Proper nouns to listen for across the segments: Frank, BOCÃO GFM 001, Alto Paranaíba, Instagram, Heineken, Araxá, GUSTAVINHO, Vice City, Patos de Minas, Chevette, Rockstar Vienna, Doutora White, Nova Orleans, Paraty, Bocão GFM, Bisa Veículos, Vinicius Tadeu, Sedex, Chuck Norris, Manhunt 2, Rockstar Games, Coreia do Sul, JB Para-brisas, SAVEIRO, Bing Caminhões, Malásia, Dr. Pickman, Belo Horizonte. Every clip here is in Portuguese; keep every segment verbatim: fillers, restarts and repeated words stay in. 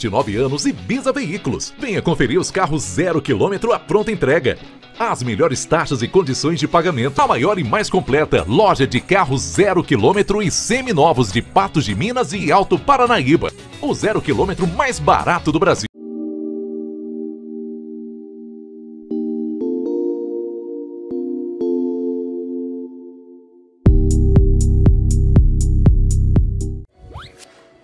vinte e nove anos e Bisa Veículos. Venha conferir os carros zero quilômetro à pronta entrega. As melhores taxas e condições de pagamento. A maior e mais completa loja de carros zero quilômetro e seminovos de Patos de Minas e Alto Paranaíba. O zero quilômetro mais barato do Brasil.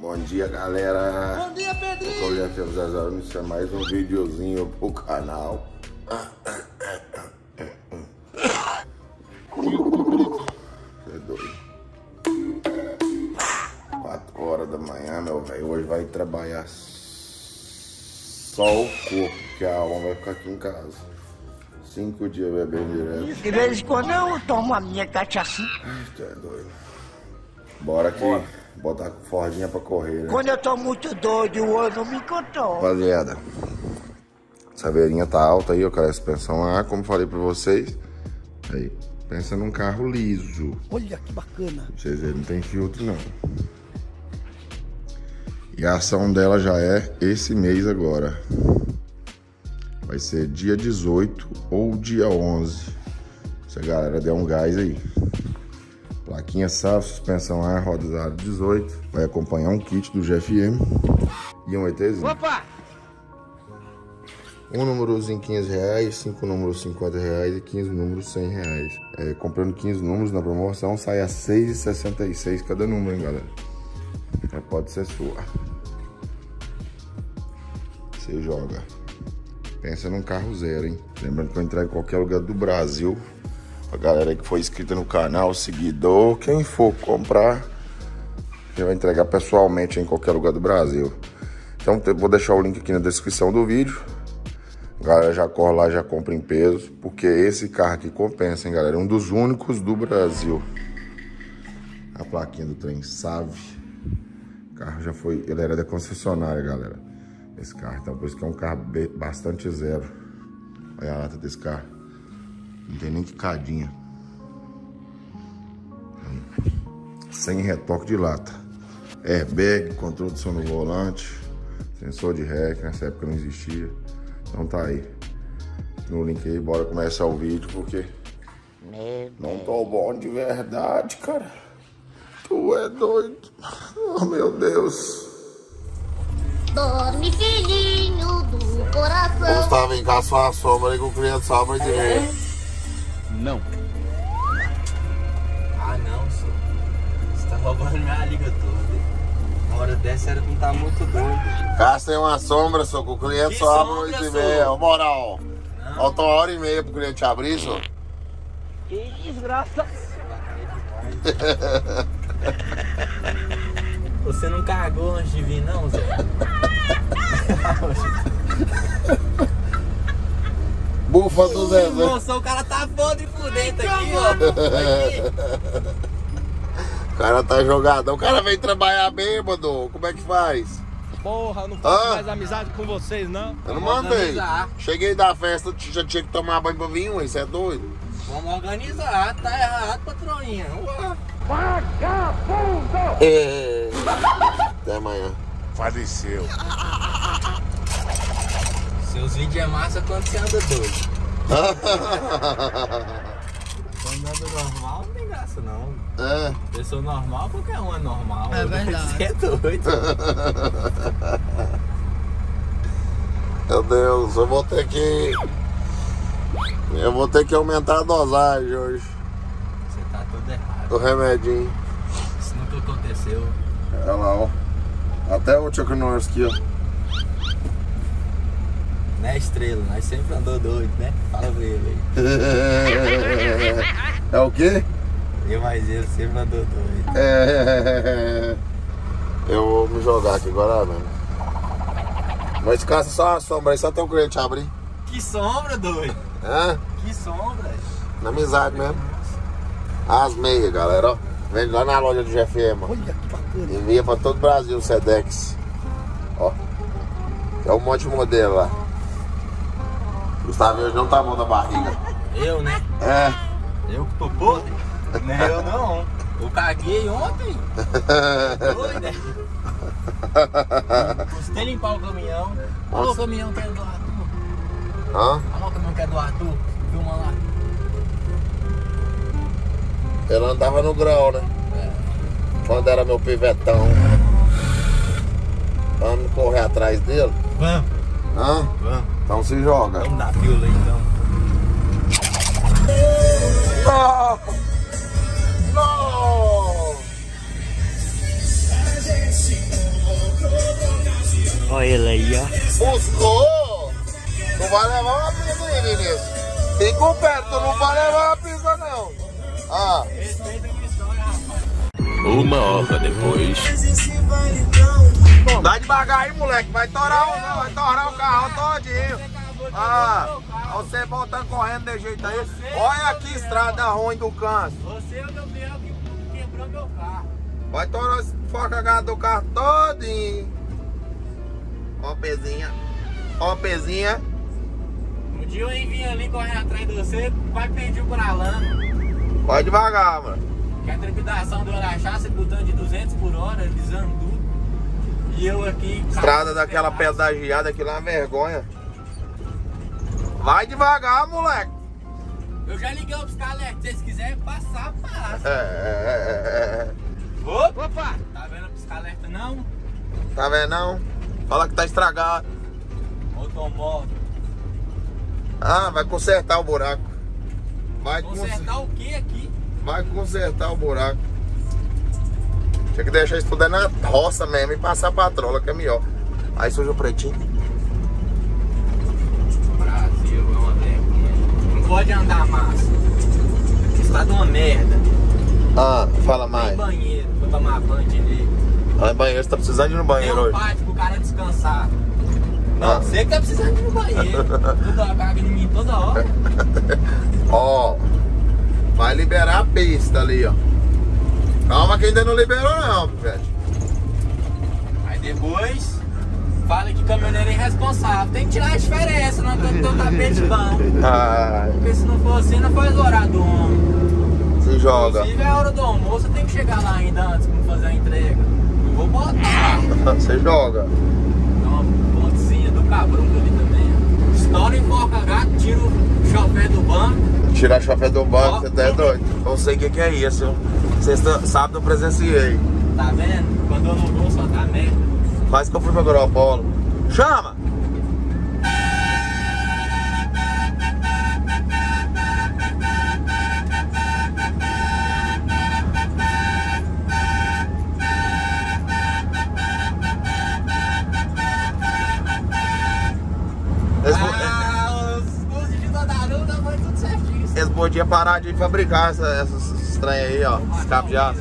Bom dia, galera! Bom dia, Pedrinho! Bocão G F M zero zero, isso é mais um videozinho pro canal. Você é doido. quatro horas da manhã, meu velho. Hoje vai trabalhar só o corpo, que a alma vai ficar aqui em casa. Cinco dias bebendo direto. De vez em quando eu tomo a minha cachaça. Você é doido. Bora aqui. Bora. Botar fordinha pra correr, né? Quando eu tô muito doido, o olho não me controla. Rapaziada, essa beirinha tá alta aí, eu quero a suspensão A, como falei pra vocês. Aí, pensa num carro liso. Olha que bacana. Vocês verem, não tem filtro não. E a ação dela já é esse mês agora. Vai ser dia dezoito ou dia onze. Se a galera der um gás aí. Plaquinha S A V, suspensão A, rodas aro dezoito. Vai acompanhar um kit do G F M e um ETzinho. Opa! Um númerozinho quinze reais, cinco números cinquenta reais e quinze números cem reais. É, comprando quinze números na promoção sai a seis reais e sessenta e seis cada número, hein, galera? Já pode ser sua. Você joga. Pensa num carro zero, hein? Lembrando que eu entrego em qualquer lugar do Brasil. A galera que foi inscrita no canal, seguidor, quem for comprar, já vai entregar pessoalmente em qualquer lugar do Brasil. Então eu vou deixar o link aqui na descrição do vídeo. A galera já corre lá, já compra em peso, porque esse carro aqui compensa, hein, galera? É um dos únicos do Brasil. A plaquinha do trem S A V. O carro já foi, ele era da concessionária, galera. Esse carro, então por isso que é um carro bastante zero. Olha a lata desse carro. Não tem nem quicadinha. Sem retoque de lata. Airbag, controle de som no volante. Sensor de R E C, nessa época não existia. Então tá aí. No link aí, bora começar o vídeo, porque... não tô bom de verdade, cara. Tu é doido. Oh, meu Deus. Dorme, filhinho do coração. Gustavo, em casa só a sombra aí com criança, sombra de rei. Não. Ah, não, senhor. Você tá roubando minha liga toda. Uma hora dessa era pra não estar muito doido. Gastei uma sombra, senhor, com o cliente que só abre oito e meia. Moral. Falta uma hora e meia pro cliente abrir, senhor. Que desgraça. Você não cagou antes de vir, não, Zé? Bufa do Zé. Nossa, o cara tá podre por dentro aqui, ó. Aqui. O cara tá jogadão. O cara veio trabalhar bêbado. Como é que faz? Porra, eu não faço ah? mais amizade com vocês, não. Eu não mandei. Cheguei da festa, já tinha que tomar banho pra vir, ué. Você é doido? Vamos organizar. Tá errado, patroinha. Ué. Vagabundo! É. Até amanhã. Faleceu. Os vídeos é massa quando você anda doido. Quando anda normal não tem graça não. É. Pessoa normal, qualquer um é normal. É verdade. Você é doido. Meu Deus, eu vou ter que... eu vou ter que aumentar a dosagem hoje. Você tá todo errado. O remedinho. Isso nunca aconteceu. Olha lá, ó. Até o Chuck Norris aqui, ó. Né, estrela? Nós sempre andou doido, né? Fala pra ele aí. É o quê? Eu mais ele sempre andou doido. É... eu vou me jogar aqui agora, mano. Mas caça só a sombra aí, só tem um cliente abrir. Que sombra, doido? Hã? Que sombra? Na amizade mesmo. As meias, galera, ó. Vende lá na loja do G F M, ó. Olha que bacana. Envia pra todo o Brasil o Sedex. Ó. É um monte de modelo lá. Gustavo hoje não tá bom da barriga. Eu, né? É. Eu que tô podre? Não é eu não. Eu caguei ontem. Doida. Custei limpar o caminhão. Olha o caminhão que é do Arthur. Hã? Olha o caminhão que é do Arthur. Filma lá. Ela andava no grau, né? É. Quando era meu pivetão. Vamos correr atrás dele? Vamos. Hã? Vamos. Então se joga. Vamos na fila então. Não! Não! Olha ele aí, ó. Buscou! Não vai levar uma pisa aí, Vinícius. Fica o pé, tu não vai levar uma pisa não. Ah. Uma hora depois. Dá devagar aí, moleque. Vai torar o, vai torar o carro todinho. Ah, você voltando correndo de jeito aí. Olha que estrada ruim do canto. Você é o Gabriel que quebrou meu carro. Vai torar esse foca do carro todinho. Ó, pezinha. Ó, pezinha. Um dia eu vim ali correndo atrás de você. Quase perdi o Coralano. Vai devagar, mano. Que a trepidação do Araxá, você botando de duzentos por hora, deslizando tudo. E eu aqui... Estrada daquela pedagiada, aquilo é uma vergonha. Vai devagar, moleque. Eu já liguei pros caras, se vocês quiserem passar, passa. É... Opa! Opa! Tá vendo a pisca-alerta não? Tá vendo não? Fala que tá estragado. Automóvel. Ah, vai consertar o buraco. Vai consertar cons... o que aqui? Vai consertar o buraco. Tinha que deixar isso tudo aí na roça mesmo e passar a patrola, que é melhor. Aí suja o pretinho. Brasil é uma merda. Não pode andar massa. Estado uma merda. Ah, fala mais. Tem banheiro, vou tomar banho direito. Ah, banheiro, você tá precisando de ir no banheiro hoje? Tem um pátio pro cara descansar. Não, você que tá precisando de ir no banheiro. Toda hora, caga em mim toda hora. Ó. Vai liberar a pista ali, ó. Calma que ainda não liberou não, pivete. Aí depois fala que caminhoneiro é irresponsável. Tem que tirar a diferença, não tem tapete bom. Ai. Porque se não for assim, não faz o horário do homem. Se joga. Inclusive é a hora do almoço, eu tenho que chegar lá ainda antes de fazer a entrega. Não vou botar. Você joga. Dá uma pontezinha do cabrunco ali também, ó. Estoura e foca gato, tira o chofé do banco. Tirar chofé do banco, você tá é doido. Não sei o que, que é isso. Sexta, sábado eu presenciei. Tá vendo? Quando eu não vou, só dá merda. Quase que eu fui pra Agropolo. Chama! Podia parar de fabricar essa, essas estranhas aí, ó. Escape de aço.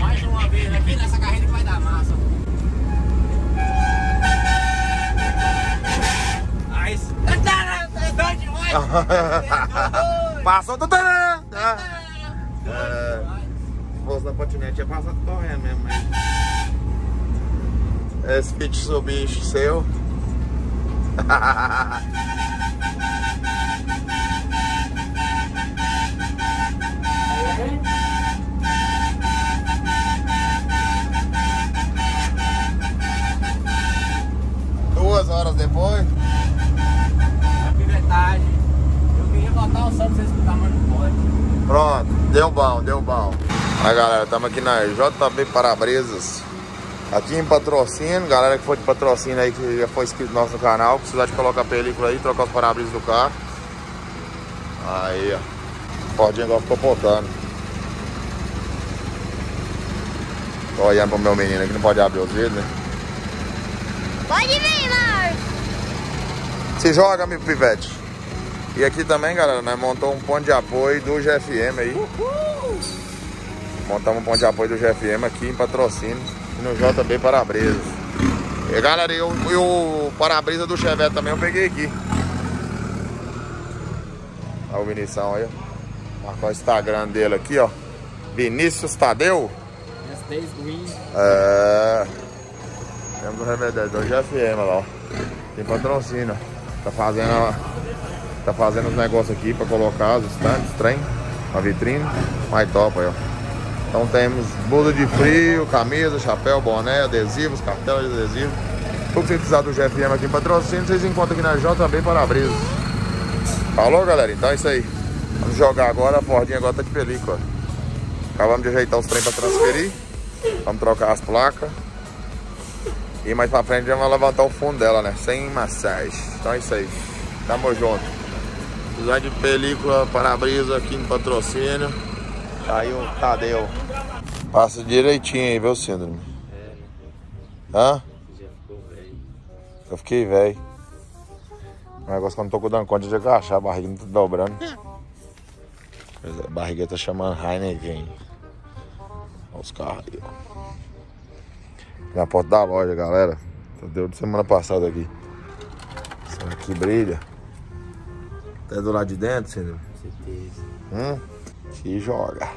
Mais uma vez, aqui nessa carreira que vai dar massa. Aí. É doido demais! Passou do tanã! Se fosse na patinete, ia passar correndo mesmo. Mas... Esse pitch subir seu. Duas horas depois. É pivetagem. Eu queria botar o som pra vocês escutarem, mas não pode. Pronto, deu bom, deu bom. Aí galera, estamos aqui na J B Para-brisas. Aqui em patrocínio, galera que for de patrocínio aí, que já foi inscrito no nosso canal, precisar de colocar a película aí, trocar os para-brisas do carro. Aí, ó. Fordinho agora ficou potando. Tô olhando pro meu menino aqui, não pode abrir os vidros, né? Pode vir, Marcos! Se joga, meu pivete! E aqui também, galera, nós montamos um ponto de apoio do G F M aí. Uhul. Montamos um ponto de apoio do G F M aqui em patrocínio, no J B Para-brisas. E galera, eu, e o para-brisa do Chevette também eu peguei aqui. Olha o Vinição aí, ó. Marcar o Instagram dele aqui, ó. Vinicius Tadeu. É. Temos o revendedor G F M lá, ó. Tem patrocínio. Tá fazendo, ó, tá fazendo os negócios aqui pra colocar os stands, trem, uma vitrine. Mais top aí, ó. Então temos blusa de frio, camisa, chapéu, boné, adesivos, cartela de adesivo. Tudo que você precisar do G F M aqui em patrocínio, vocês encontram aqui na J B Para-brisas. Falou, galera? Então é isso aí. Vamos jogar agora, a Fordinha agora tá de película. Acabamos de ajeitar os trem para transferir. Vamos trocar as placas. E mais pra frente já vamos levantar o fundo dela, né? Sem massagem. Então é isso aí. Tamo junto. Precisar de película, para-brisa aqui no patrocínio. Tá aí o Tadeu. Passa direitinho aí, viu, síndrome? É. Hã? Já ficou velho. Eu fiquei velho. O negócio que eu não tô cuidando conta de agachar, a barriga não tá dobrando. A barriga tá chamando Heineken. Olha os carros aí, ó. Na porta da loja, galera. Deu de semana passada aqui. Isso aqui brilha. Até do lado de dentro, você viu? Com certeza. Hum? Se joga.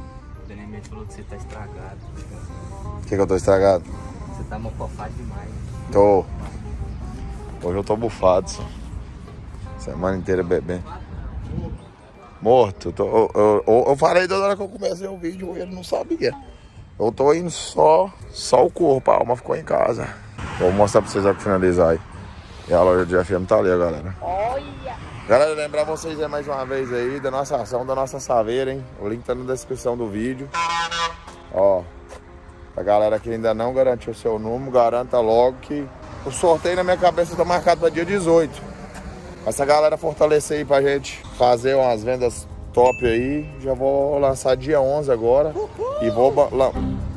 O Benemete falou que você tá estragado. O que que eu tô estragado? Você tá mocofado demais. Tô. Hoje eu tô bufado, só. Semana inteira bebendo. Morto. Eu, tô, eu, eu, eu, eu falei toda hora que eu comecei o vídeo, ele não sabia. Eu tô indo só, só o corpo, a alma ficou em casa. Vou mostrar pra vocês já que finalizar aí. E a loja de G F M tá ali, galera. Olha! Galera, lembrar vocês aí mais uma vez aí da nossa ação, da nossa saveira, hein? O link tá na descrição do vídeo. Ó, a galera que ainda não garantiu o seu número, garanta logo que... O sorteio na minha cabeça tá marcado pra dia dezoito. Essa galera fortalecer aí pra gente fazer umas vendas top aí. Já vou lançar dia onze agora. E vou lan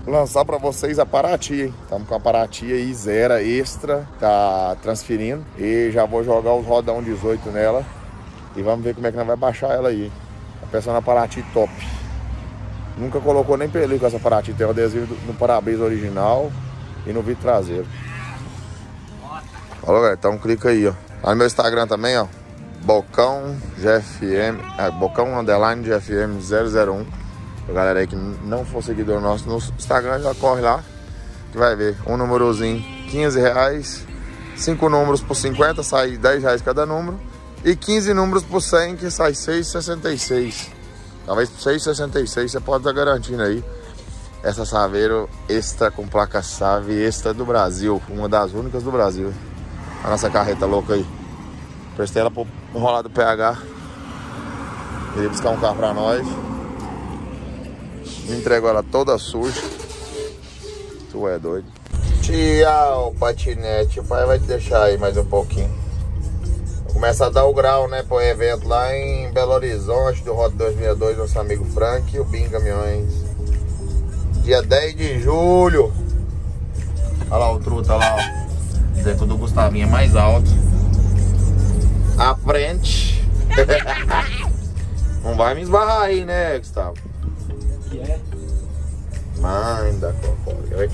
lançar para vocês a Paraty, hein? Estamos com a Paraty aí, zero extra, tá transferindo. E já vou jogar os rodão dezoito nela. E vamos ver como é que nós vai baixar ela aí. A peça na Paraty top. Nunca colocou nem película essa Paraty. Tem o adesivo no para-brisa original e no vidro traseiro. Olha, galera, então clica aí, ó. Lá no meu Instagram também, ó. Bocão G F M, é, Bocão Underline G F M zero zero um. A galera aí que não for seguidor nosso no Instagram, já corre lá que vai ver. Um númerozinho, quinze reais. Cinco números por cinquenta, sai dez reais cada número. E quinze números por cem, que sai seis reais e sessenta e seis. Talvez seis reais e sessenta e seis você pode estar garantindo aí essa Saveiro extra com placa SAVE extra do Brasil. Uma das únicas do Brasil. A nossa carreta louca aí. Prestei ela pro enrolado do P H. Queria buscar um carro pra nós. Me entregou ela toda suja. Tu é doido. Tchau, patinete. O pai vai te deixar aí mais um pouquinho. Começa a dar o grau, né? Para o evento lá em Belo Horizonte, do Rota dois mil e dois, nosso amigo Frank e o Bing Caminhões. Dia dez de julho. Olha lá o truta lá, ó. Dizer que o do Gustavinho é mais alto. À frente. Não vai me esbarrar aí, né, Gustavo? É. Mãe da cocória.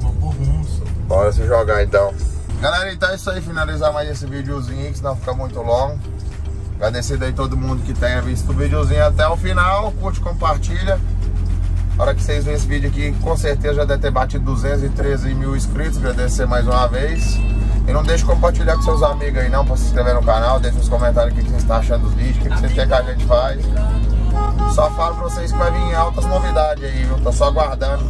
Uma burrunça. Bora se jogar então. Galera, então é isso aí, finalizar mais esse videozinho aí, que senão fica muito longo. Agradecer aí todo mundo que tenha visto o videozinho até o final. Curte, compartilha. Na hora que vocês verem esse vídeo aqui, com certeza já deve ter batido duzentos e treze mil inscritos. Agradecer mais uma vez. E não deixe de compartilhar com seus amigos aí não, para se inscrever no canal. Deixa nos comentários o que vocês estão achando dos vídeos, o que vocês querem que a gente faz. Só falo pra vocês que vai vir altas novidades aí, viu? Tô só aguardando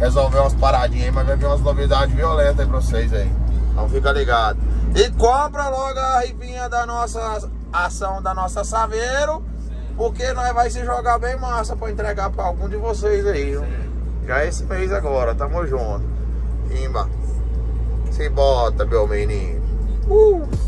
resolver umas paradinhas aí, mas vai vir umas novidades violentas aí pra vocês aí. Então fica ligado. E compra logo a rifinha da nossa ação, da nossa Saveiro, porque nós vai se jogar bem massa pra entregar pra algum de vocês aí, viu? Já esse mês agora, tamo junto. Pimba. Se bota, meu menino. Uh!